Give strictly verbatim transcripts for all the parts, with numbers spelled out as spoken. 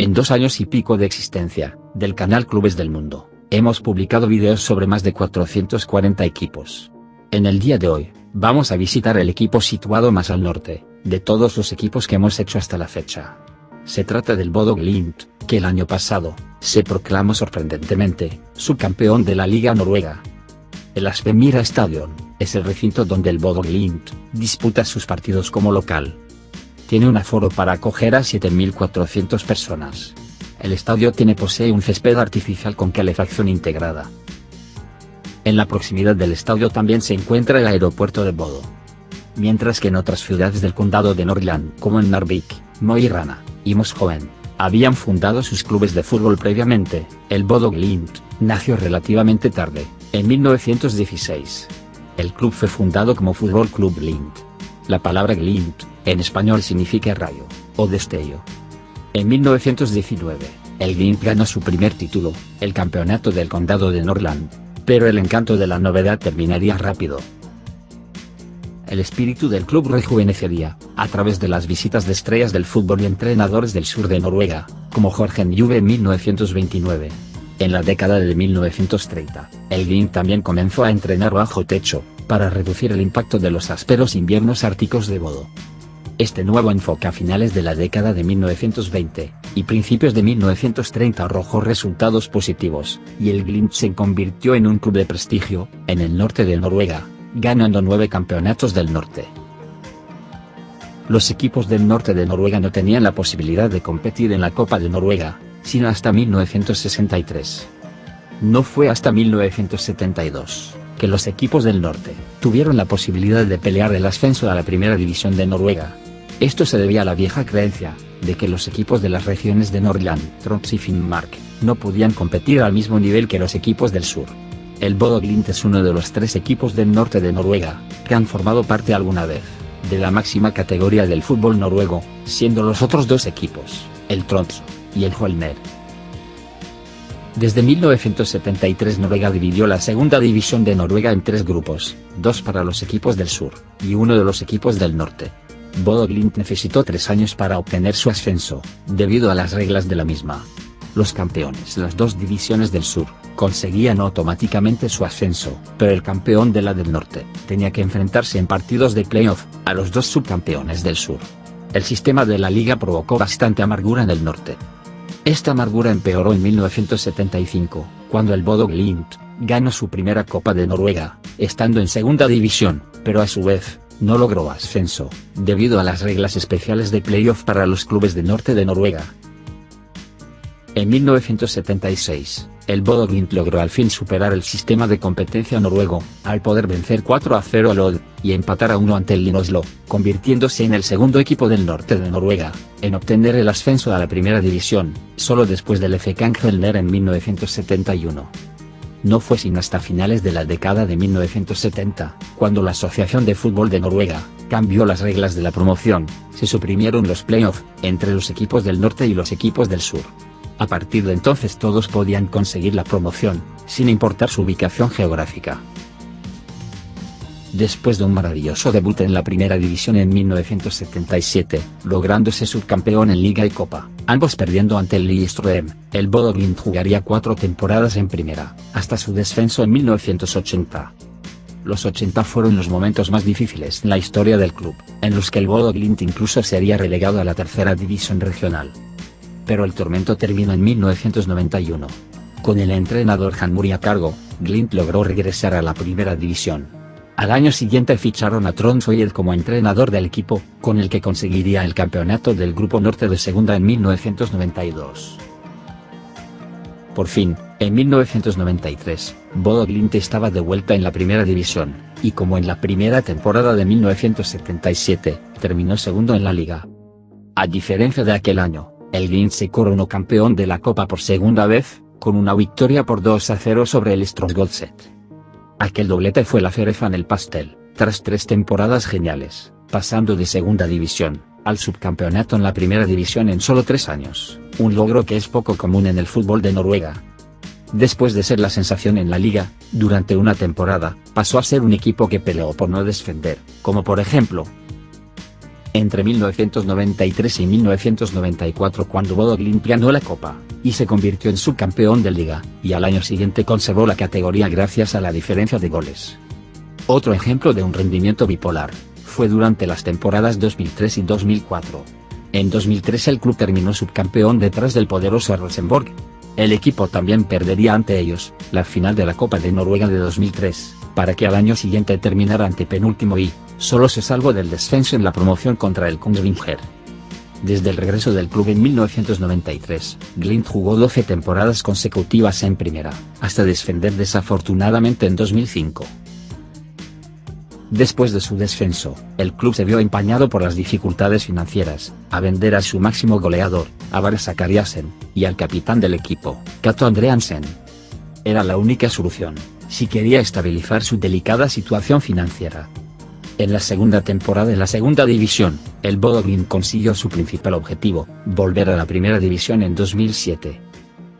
En dos años y pico de existencia, del canal Clubes del Mundo, hemos publicado videos sobre más de cuatrocientos cuarenta equipos. En el día de hoy, vamos a visitar el equipo situado más al norte, de todos los equipos que hemos hecho hasta la fecha. Se trata del Bodø/Glimt, que el año pasado, se proclamó sorprendentemente, subcampeón de la Liga Noruega. El Aspmyra Stadion, es el recinto donde el Bodø/Glimt, disputa sus partidos como local. Tiene un aforo para acoger a siete mil cuatrocientas personas. El estadio tiene posee un césped artificial con calefacción integrada. En la proximidad del estadio también se encuentra el aeropuerto de Bodø. Mientras que en otras ciudades del condado de Nordland, como en Narvik, Mo i Rana, y Mosjøen, habían fundado sus clubes de fútbol previamente, el Bodø/Glimt nació relativamente tarde, en mil novecientos dieciséis. El club fue fundado como Fútbol Club Glimt. La palabra Glimt, en español significa rayo, o destello. En mil novecientos diecinueve, el Glimt ganó su primer título, el campeonato del condado de Nordland, pero el encanto de la novedad terminaría rápido. El espíritu del club rejuvenecería, a través de las visitas de estrellas del fútbol y entrenadores del sur de Noruega, como Jorgen Juve en mil novecientos veintinueve. En la década de mil novecientos treinta, el Glimt también comenzó a entrenar bajo techo, para reducir el impacto de los ásperos inviernos árticos de Bodø. Este nuevo enfoque a finales de la década de mil novecientos veinte, y principios de mil novecientos treinta arrojó resultados positivos, y el Glimt se convirtió en un club de prestigio, en el norte de Noruega, ganando nueve campeonatos del norte. Los equipos del norte de Noruega no tenían la posibilidad de competir en la Copa de Noruega, sino hasta mil novecientos sesenta y tres. No fue hasta mil novecientos setenta y dos, que los equipos del norte, tuvieron la posibilidad de pelear el ascenso a la primera división de Noruega. Esto se debía a la vieja creencia, de que los equipos de las regiones de Nordland, Tromsø y Finnmark, no podían competir al mismo nivel que los equipos del sur. El Bodø/Glimt es uno de los tres equipos del norte de Noruega, que han formado parte alguna vez, de la máxima categoría del fútbol noruego, siendo los otros dos equipos, el Tromsø y el Mjølner. Desde mil novecientos setenta y tres Noruega dividió la segunda división de Noruega en tres grupos, dos para los equipos del sur, y uno de los equipos del norte. Bodø/Glimt necesitó tres años para obtener su ascenso, debido a las reglas de la misma. Los campeones de las dos divisiones del sur, conseguían automáticamente su ascenso, pero el campeón de la del norte, tenía que enfrentarse en partidos de playoff, a los dos subcampeones del sur. El sistema de la liga provocó bastante amargura en el norte. Esta amargura empeoró en mil novecientos setenta y cinco, cuando el Bodø/Glimt, ganó su primera Copa de Noruega, estando en segunda división, pero a su vez, no logró ascenso, debido a las reglas especiales de playoff para los clubes del norte de Noruega. En mil novecientos setenta y seis, el Bodø/Glimt logró al fin superar el sistema de competencia noruego, al poder vencer cuatro a cero al Odd, y empatar a uno ante el Lyn Oslo, convirtiéndose en el segundo equipo del norte de Noruega, en obtener el ascenso a la primera división, solo después del F K Mjølner en mil novecientos setenta y uno. No fue sino hasta finales de la década de mil novecientos setenta, cuando la Asociación de Fútbol de Noruega, cambió las reglas de la promoción, se suprimieron los playoffs, entre los equipos del norte y los equipos del sur. A partir de entonces todos podían conseguir la promoción, sin importar su ubicación geográfica. Después de un maravilloso debut en la primera división en mil novecientos setenta y siete, lográndose subcampeón en Liga y Copa, ambos perdiendo ante el Lillestrøm, el Bodø/Glimt jugaría cuatro temporadas en primera, hasta su descenso en mil novecientos ochenta. Los ochenta fueron los momentos más difíciles en la historia del club, en los que el Bodø/Glimt incluso sería relegado a la tercera división regional. Pero el tormento terminó en mil novecientos noventa y uno. Con el entrenador Jan Murray a cargo, Glimt logró regresar a la primera división. Al año siguiente ficharon a Tronsoyer como entrenador del equipo, con el que conseguiría el campeonato del Grupo Norte de Segunda en mil novecientos noventa y dos. Por fin, en mil novecientos noventa y tres, Bodø/Glimt estaba de vuelta en la primera división, y como en la primera temporada de mil novecientos setenta y siete, terminó segundo en la liga. A diferencia de aquel año, el Glimt se coronó campeón de la Copa por segunda vez, con una victoria por dos a cero sobre el Strømsgodset. Aquel doblete fue la cereza en el pastel, tras tres temporadas geniales, pasando de segunda división, al subcampeonato en la primera división en solo tres años, un logro que es poco común en el fútbol de Noruega. Después de ser la sensación en la liga, durante una temporada, pasó a ser un equipo que peleó por no descender, como por ejemplo, entre mil novecientos noventa y tres y mil novecientos noventa y cuatro, cuando Bodø/Glimt ganó la Copa, y se convirtió en subcampeón de liga, y al año siguiente conservó la categoría gracias a la diferencia de goles. Otro ejemplo de un rendimiento bipolar, fue durante las temporadas dos mil tres y dos mil cuatro. En dos mil tres el club terminó subcampeón detrás del poderoso Rosenborg. El equipo también perdería ante ellos, la final de la Copa de Noruega de dos mil tres, para que al año siguiente terminara antepenúltimo y, solo se salvó del descenso en la promoción contra el Kongsvinger. Desde el regreso del club en mil novecientos noventa y tres, Glimt jugó doce temporadas consecutivas en primera, hasta descender desafortunadamente en dos mil cinco. Después de su descenso, el club se vio empañado por las dificultades financieras, a vender a su máximo goleador, Avar Sakariassen, y al capitán del equipo, Kato Andreansen. Era la única solución, si quería estabilizar su delicada situación financiera. En la segunda temporada de la segunda división, el Bodø/Glimt consiguió su principal objetivo, volver a la primera división en dos mil siete.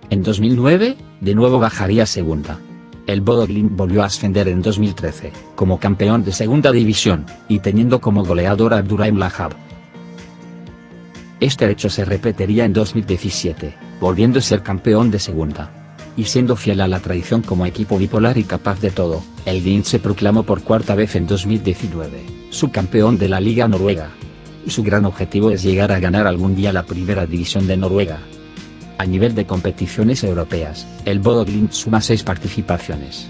En dos mil nueve, de nuevo bajaría a segunda. El Bodø/Glimt volvió a ascender en dos mil trece, como campeón de segunda división, y teniendo como goleador a Abdurahim Lahab. Este hecho se repetiría en dos mil diecisiete, volviendo a ser campeón de segunda. Y siendo fiel a la tradición como equipo bipolar y capaz de todo, el Glimt se proclamó por cuarta vez en dos mil diecinueve, subcampeón de la Liga Noruega. Su gran objetivo es llegar a ganar algún día la primera división de Noruega. A nivel de competiciones europeas, el Bodø/Glimt suma seis participaciones.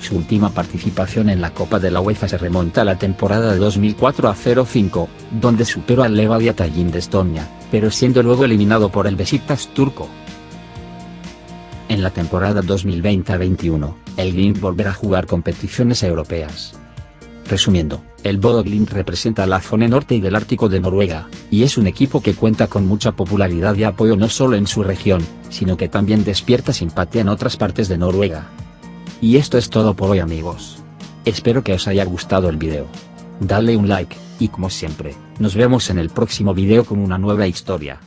Su última participación en la Copa de la UEFA se remonta a la temporada de dos mil cuatro a dos mil cinco, donde superó al Levadia Tallinn de Estonia, pero siendo luego eliminado por el Beşiktaş turco. En la temporada dos mil veinte a veintiuno, el Glimt volverá a jugar competiciones europeas. Resumiendo, el Bodø/Glimt representa la zona norte y del Ártico de Noruega, y es un equipo que cuenta con mucha popularidad y apoyo no solo en su región, sino que también despierta simpatía en otras partes de Noruega. Y esto es todo por hoy, amigos. Espero que os haya gustado el video. Dale un like, y como siempre, nos vemos en el próximo video con una nueva historia.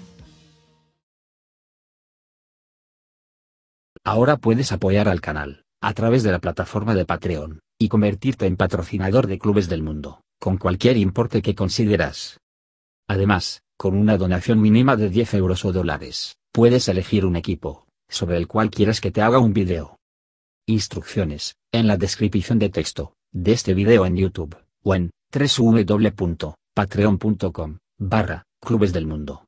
Ahora puedes apoyar al canal, a través de la plataforma de Patreon, y convertirte en patrocinador de clubes del mundo, con cualquier importe que consideras. Además, con una donación mínima de diez euros o dólares, puedes elegir un equipo, sobre el cual quieras que te haga un video. Instrucciones, en la descripción de texto, de este video en YouTube, o en www punto patreon punto com barra clubes del mundo.